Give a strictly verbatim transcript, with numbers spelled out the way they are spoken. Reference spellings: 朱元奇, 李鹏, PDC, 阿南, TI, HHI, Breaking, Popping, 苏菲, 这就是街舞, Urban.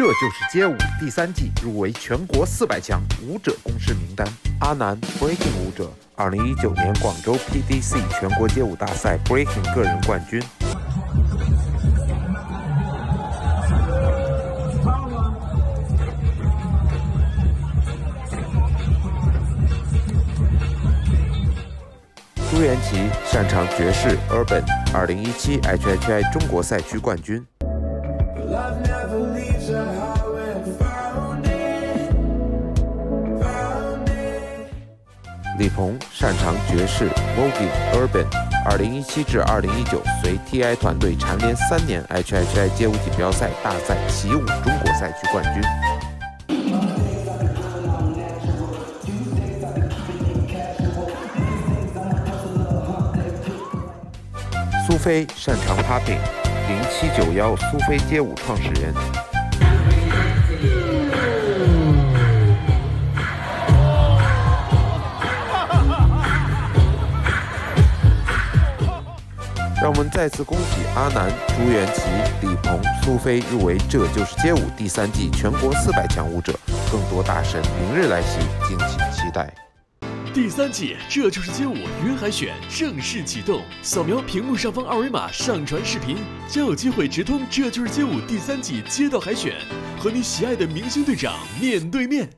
这就是街舞第三季入围全国四百强舞者公示名单。阿南 Breaking 舞者，二零一九年广州 P D C 全国街舞大赛 Breaking 个人冠军。 朱元奇擅长爵士 ，Urban 二零一七 H H I 中国赛区冠军。李鹏擅长爵士 ，Voguing Urban 二零一七至二零一九随 T I 团队蝉联三年 H H I 街舞锦标赛大赛习武中国赛区冠军。 苏菲擅长 Popping， 零七九幺苏菲街舞创始人。让我们再次恭喜阿南、朱元奇、李鹏、苏菲入围《这就是街舞》第三季全国四百强舞者，更多大神明日来袭，敬请期待。 第三季《这就是街舞》云海选正式启动，扫描屏幕上方二维码上传视频，将有机会直通《这就是街舞》第三季街道海选，和你喜爱的明星队长面对面。